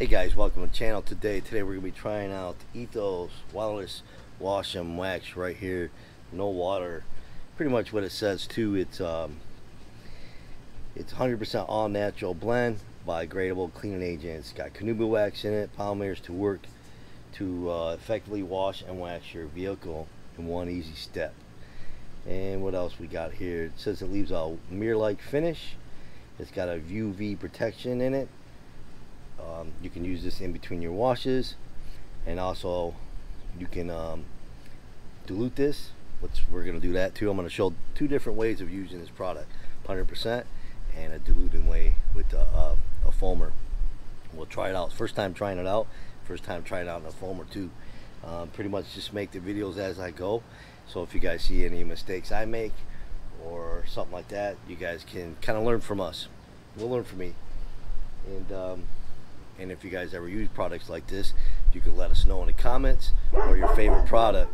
Hey guys, welcome to the channel. Today we're gonna be trying out Ethos Wireless Wash and Wax right here. No water, pretty much what it says too. It's 100% all natural blend, biodegradable cleaning agent. It's got carnauba wax in it, polymers to work to effectively wash and wax your vehicle in one easy step. And what else we got here? It says it leaves a mirror-like finish. It's got a UV protection in it. You can use this in between your washes, and also you can dilute this, which we're going to do that too. I'm going to show two different ways of using this product, 100% and a diluting way with a foamer. We'll try it out. First time trying it out in a foamer too. Pretty much just make the videos as I go, so if you guys see any mistakes I make or something like that, you guys can kind of learn from us. We'll learn from me. And if you guys ever use products like this, you can let us know in the comments, or your favorite product.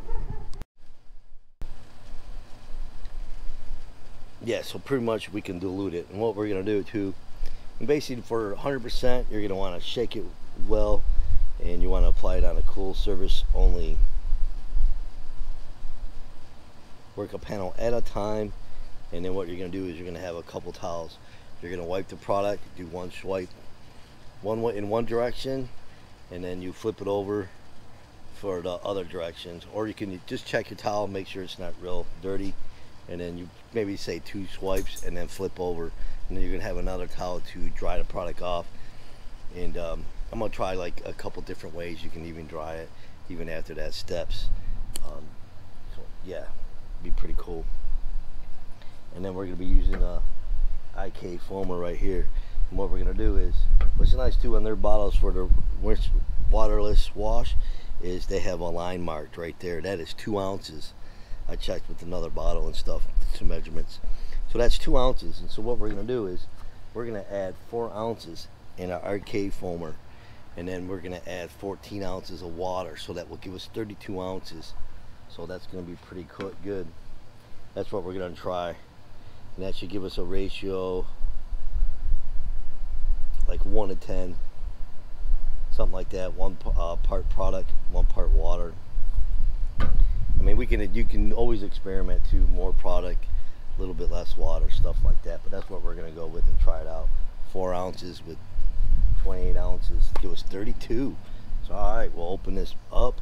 Yeah, so pretty much we can dilute it. And what we're going to do too, and basically for 100%, you're going to want to shake it well, and you want to apply it on a cool surface only. Work a panel at a time, and then what you're going to do is you're going to have a couple towels. You're going to wipe the product, do one swipe, one way in one direction, and then you flip it over for the other directions. Or you can just check your towel, make sure it's not real dirty, and then you maybe say two swipes and then flip over, and then you're gonna have another towel to dry the product off. And I'm gonna try like a couple different ways. You can even dry it even after that steps. So yeah, be pretty cool. And then we're gonna be using a IK foamer right here. And what we're gonna do is, what's nice too on their bottles for the waterless wash is they have a line marked right there. That is 2 ounces. I checked with another bottle and stuff, some measurements. So that's 2 ounces. And so what we're gonna do is we're gonna add 4 ounces in our IK foamer, and then we're gonna add 14 ounces of water. So that will give us 32 ounces. So that's gonna be pretty good. That's what we're gonna try. And that should give us a ratio like 1 to 10, something like that. One part product, one part water. I mean, you can always experiment to more product, a little bit less water, stuff like that. But that's what we're gonna go with and try it out. 4 ounces with 28 ounces gives us 32. So all right, we'll open this up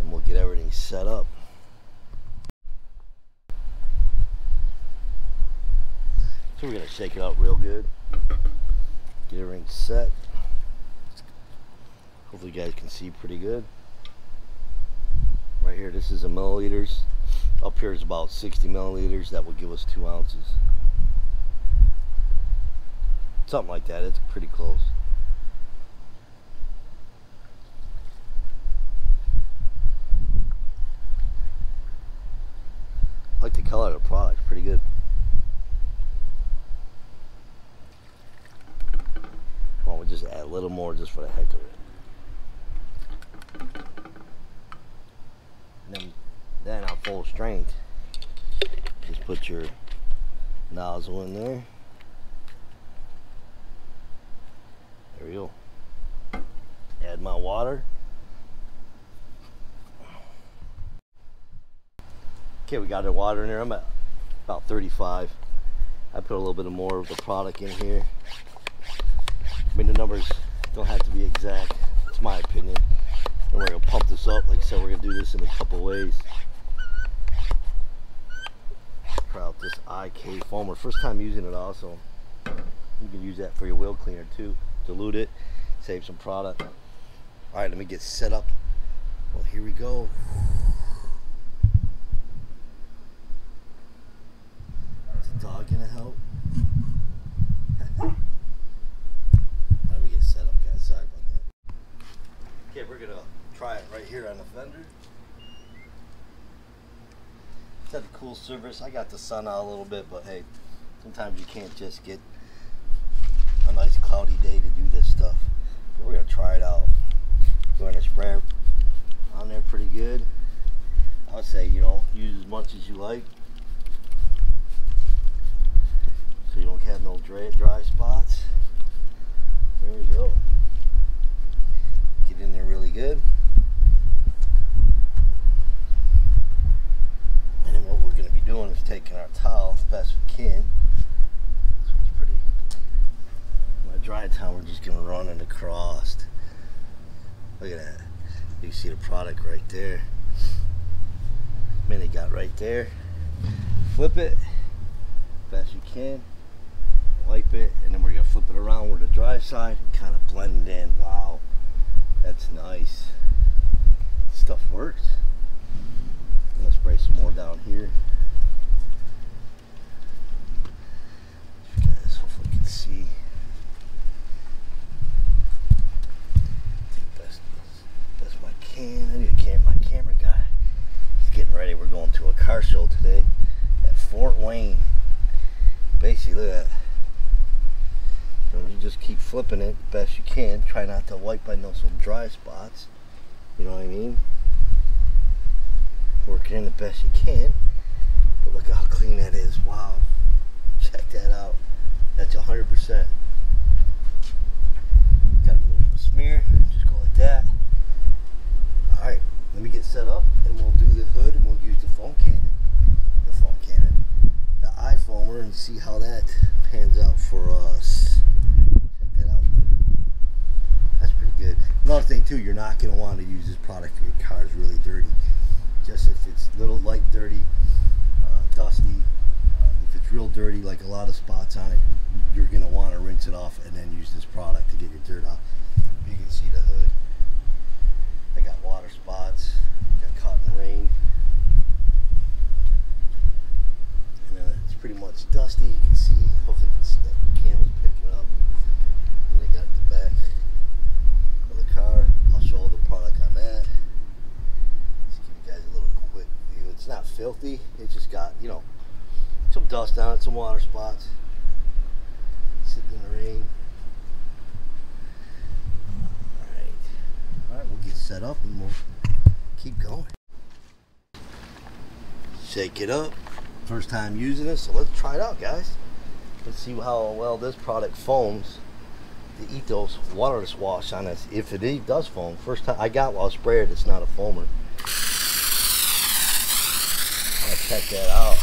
and we'll get everything set up. So we're gonna shake it out real good. Get everything set. Hopefully you guys can see pretty good. Right here, this is in milliliters. Up here is about 60 milliliters. That will give us 2 ounces. Something like that. It's pretty close. I like the color of the product. Pretty good. We'll just add a little more just for the heck of it. And then on full strength, just put your nozzle in there. There we go. Add my water. Okay, we got our water in there. I'm at about 35. I put a little bit more of the product in here. I mean, the numbers don't have to be exact. It's my opinion. And we're going to pump this up. Like I said, we're going to do this in a couple ways. Try out this IK foamer. First time using it also. You can use that for your wheel cleaner too. Dilute it. Save some product. Alright, let me get set up. Well, here we go. Is the dog going to help? Okay, we're gonna try it right here on the fender. It's at a cool surface. I got the sun out a little bit, but hey, sometimes you can't just get a nice cloudy day to do this stuff. But we're gonna try it out. Doing a sprayer on there pretty good. I would say, you know, use as much as you like, so you don't have no dry spots. There we go. how we're just going to run it across. Look at that. You see the product right there. Mini got right there. Flip it best you can. Wipe it, and then we're going to flip it around with the dry side and kind of blend it in. Wow, that's nice. This stuff works. I'm going to spray some more down here. You guys hopefully can see. I think that's my can. I need to camp my camera guy. He's getting ready. We're going to a car show today at Fort Wayne. Basically, look at that. You just keep flipping it best you can. Try not to wipe on those dry spots. You know what I mean? Work it in the best you can. But look how clean that is. Wow. Check that out. That's 100%. Got a little smear. Just go like that. Alright. Let me get set up and we'll do the hood and we'll use the foam cannon. The IK foamer and see how that pans out for us. Good. Another thing too, you're not going to want to use this product if your car is really dirty. Just if it's little light dirty, dusty, if it's real dirty like a lot of spots on it, you're going to want to rinse it off and then use this product to get your dirt off. You can see the hood. I got water spots, got caught in rain. And then it's pretty much dusty. You can see, hopefully you can see that the camera's picking up. And they got the back. Car. I'll show the product on that. Just give you guys a little quick view. It's not filthy. It's just got, you know, some dust on it, some water spots. Sitting in the rain. Alright. Alright, we'll get set up and we'll keep going. Shake it up. First time using this, so let's try it out, guys. Let's see how well this product foams. The Ethos Wireless Wash on this, if it does foam. First time I got while I sprayed, it's not a foamer. I'll check that out.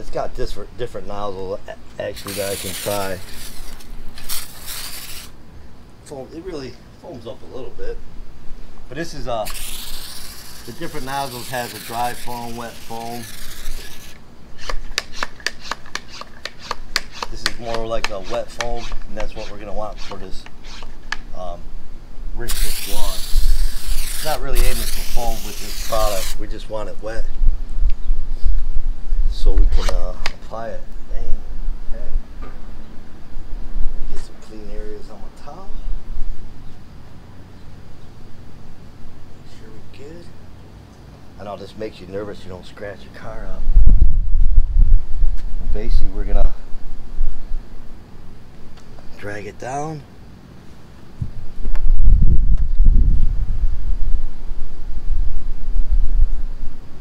It's got different nozzles actually that I can try. Foam, it really foams up a little bit, but this is the different nozzles has a dry foam, wet foam. More like a wet foam, and that's what we're going to want for this wristless wash. Not really aiming for foam with this product, we just want it wet so we can apply it. Dang. Okay. Get some clean areas on my top. Make sure we're good. I know this makes you nervous, you don't scratch your car up. And basically, we're going to drag it down.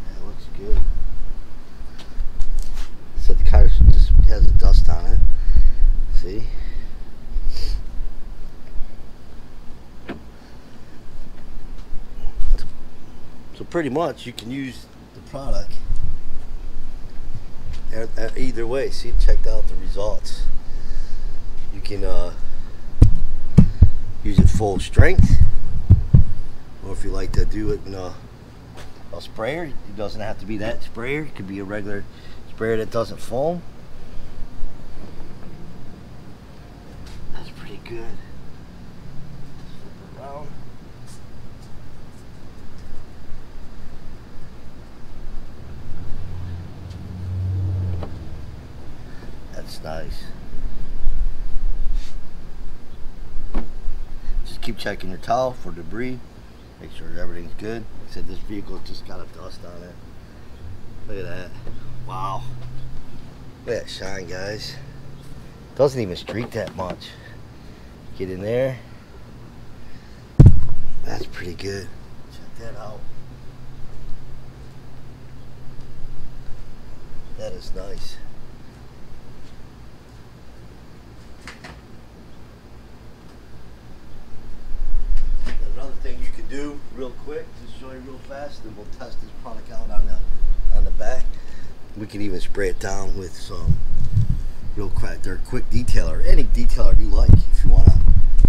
That looks good. So the car just has dust on it. See? So pretty much you can use the product either way. See, checked out the results. You can use it full strength, or if you like to do it in a sprayer, it doesn't have to be that sprayer. It could be a regular sprayer that doesn't foam. That's pretty good. Flip it around. That's nice. Keep checking your towel for debris. Make sure everything's good. Like I said, this vehicle just got a dust on it. Look at that. Wow. Look at that shine, guys. Doesn't even streak that much. Get in there. That's pretty good. Check that out. That is nice. Do real quick, just show you real fast, and we'll test this product out on the back. We can even spray it down with some real quick. They're a quick detailer, any detailer you like, if you want to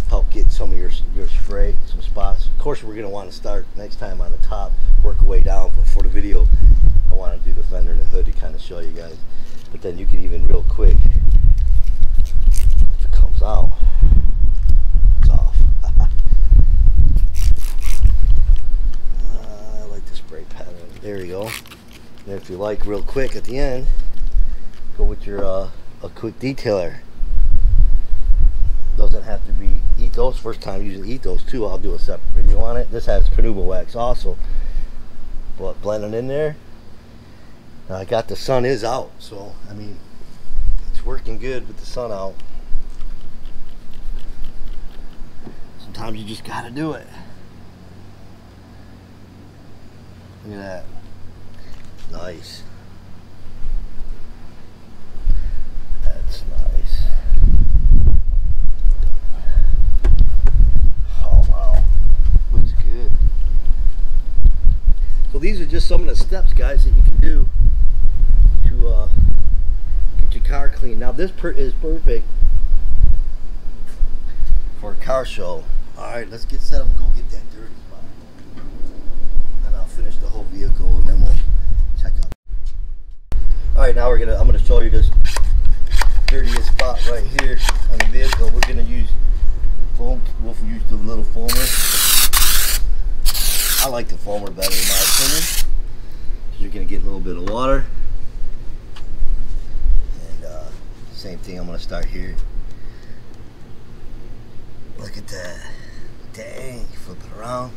help get some of your spray, some spots. Of course, we're going to want to start next time on the top, work our way down. But for the video, I want to do the fender and the hood to kind of show you guys. But then you can even real quick, if it comes out, it's off. I like the spray pattern. There you go. And if you like, real quick at the end, go with your a quick detailer. Doesn't have to be Ethos. First time using Ethos too. I'll do a separate video on it. This has carnauba wax also, but blending in there. Now I got the sun is out, so I mean it's working good with the sun out. Sometimes you just gotta do it. Look at that. Nice. That's nice. Oh wow, looks good. So these are just some of the steps, guys, that you can do to get your car clean. Now this is perfect for a car show. Alright, let's get set up and go get that dirty spot, and I'll finish the whole vehicle and then we'll check out. Alright, now I'm gonna show you this dirtiest spot right here on the vehicle. We're gonna use foam. We'll use the little foamer. I like the foamer better in my opinion, because you're gonna get a little bit of water. And same thing, I'm gonna start here. Look at that. Dang, flip it around.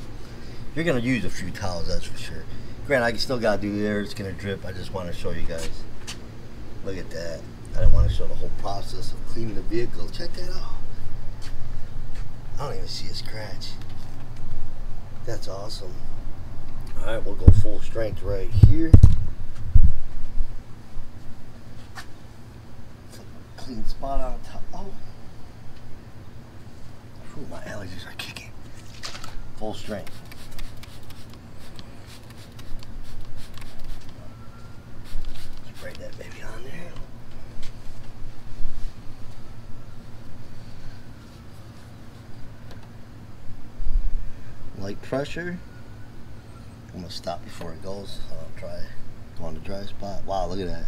You're gonna use a few towels, that's for sure. Granted, I still gotta do there. It's gonna drip. I just want to show you guys. Look at that. I didn't want to show the whole process of cleaning the vehicle. Check that out. I don't even see a scratch. That's awesome. Alright, we'll go full strength right here. Clean spot on top. Oh. Ooh, my allergies are kicking. Full strength. Spray that baby on there. Light pressure. I'm gonna stop before it goes. I'll try go on the dry spot. Wow, look at that.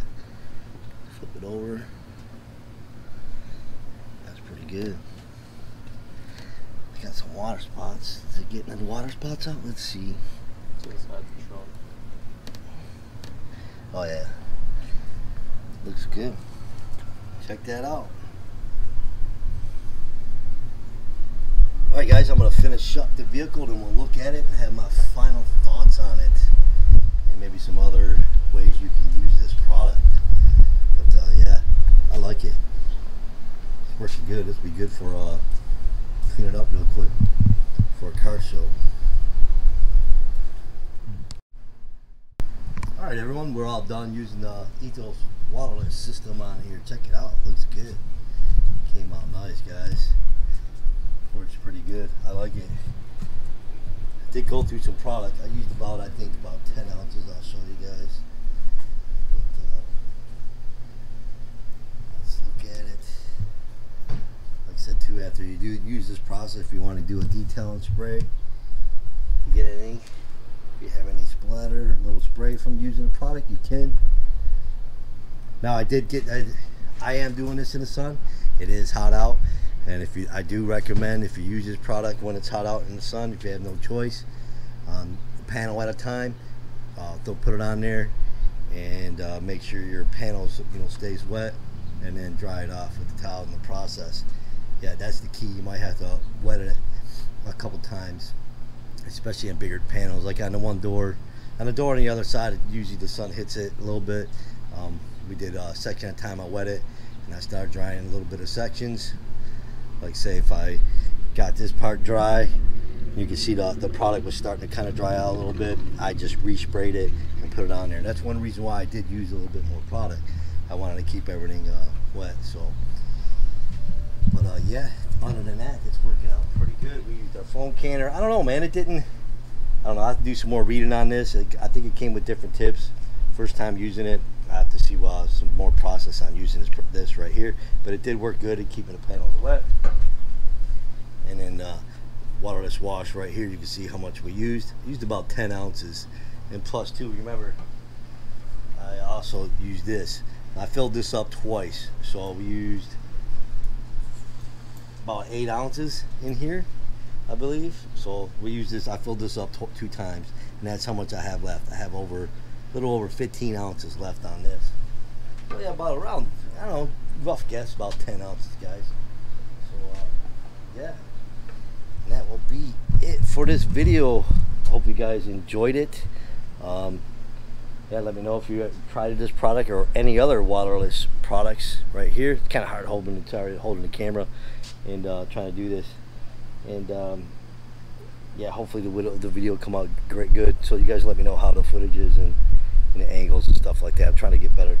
Flip it over. That's pretty good. I got some water spots. Is it getting the water spots out? Let's see. It's out of control. Oh yeah. Looks good. Check that out. Alright guys, I'm going to finish up the vehicle, then we'll look at it and have my final thoughts on it, and maybe some other ways you can use this product. But yeah, I like it. It's working good. This will be good for cleaning up real quick for a car show. Alright everyone, we're all done using the Ethos wireless system on here. Check it out. It looks good. Came out nice, guys. Works pretty good. I like it. I did go through some product. I used about, I think, about 10 ounces. I'll show you guys. But, let's look at it. Like I said, too, after you do use this process, if you want to do a detail and spray, you get an ink. If you have any splatter, a little spray from using the product, you can. Now, I am doing this in the sun. It is hot out. And I do recommend, if you use this product when it's hot out in the sun, if you have no choice, a panel at a time, they'll put it on there and make sure your panel, stays wet, and then dry it off with the towel in the process. Yeah, that's the key. You might have to wet it a couple times, especially on bigger panels, like on the one door. On the door on the other side, usually the sun hits it a little bit. We did a section at a time. I wet it, and I started drying a little bit of sections. Like say if I got this part dry, you can see the product was starting to kind of dry out a little bit. I just resprayed it and put it on there. And that's one reason why I did use a little bit more product. I wanted to keep everything wet. So, but yeah, other than that, it's working out pretty good. We used our foam canner. I don't know, man. It didn't. I don't know. I have to do some more reading on this. I think it came with different tips. First time using it, I have to see while some more process on using this right here, but it did work good at keeping the panels wet. And then waterless wash right here, you can see how much we used. Used about 10 ounces, and plus two, remember, I also used this. I filled this up twice, so we used about 8 ounces in here, I believe. So we used this, I filled this up two times, and that's how much I have left. I have over a little over 15 ounces left on this. So yeah, about around, I don't know, rough guess, about 10 ounces, guys. So yeah, and that will be it for this video. I hope you guys enjoyed it. Yeah, let me know if you tried this product or any other waterless products right here. It's kind of hard holding the camera and trying to do this. And yeah, hopefully the video will come out great good. So you guys let me know how the footage is and the angles and stuff like that. I'm trying to get better.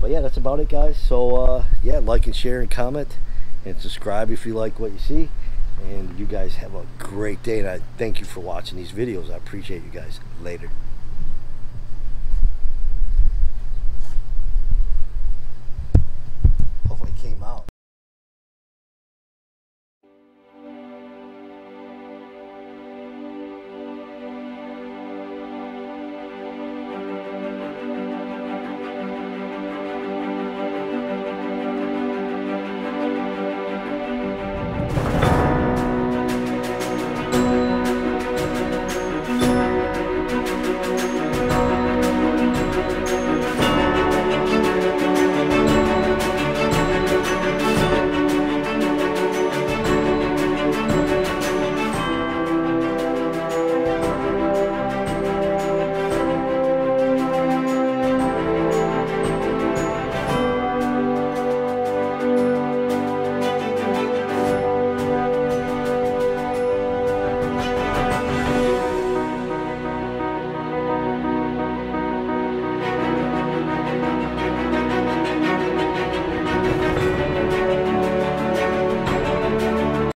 But yeah, that's about it, guys. So yeah, like and share and comment and subscribe if you like what you see. And you guys have a great day. And I thank you for watching these videos. I appreciate you guys. Later.